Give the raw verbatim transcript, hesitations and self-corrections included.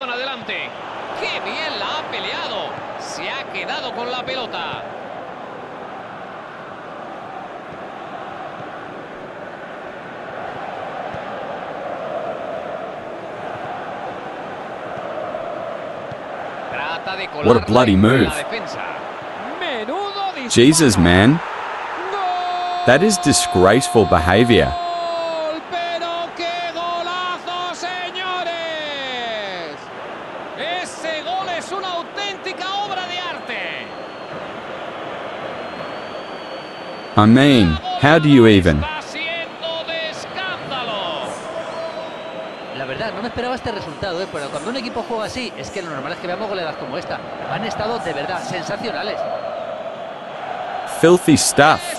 Adelante. ¡Qué bien la ha peleado! Se ha quedado con la pelota. Trata de colar. What a bloody move. Jesus, man. That is disgraceful behavior. I mean, how do you even? La verdad, no me esperaba este resultado, ¿eh? Pero cuando un equipo juega así, es que lo normal es que veamos goleadas como esta. Han estado de verdad sensacionales. Filthy stuff.